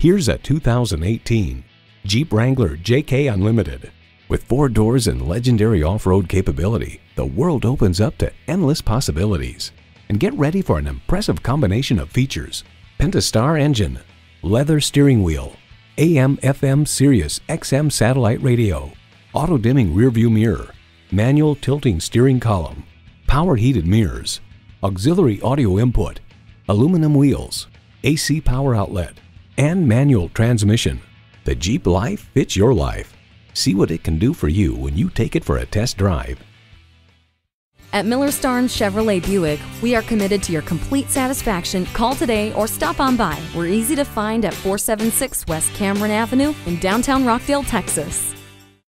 Here's a 2018 Jeep Wrangler JK Unlimited. With four doors and legendary off-road capability, the world opens up to endless possibilities. And get ready for an impressive combination of features: Pentastar engine, leather steering wheel, AM/FM Sirius XM satellite radio, auto-dimming rearview mirror, manual tilting steering column, power heated mirrors, auxiliary audio input, aluminum wheels, AC power outlet, and manual transmission. The Jeep life fits your life. See what it can do for you when you take it for a test drive. At Miller-Starnes Chevrolet Buick, we are committed to your complete satisfaction. Call today or stop on by. We're easy to find at 476 West Cameron Avenue in downtown Rockdale, Texas.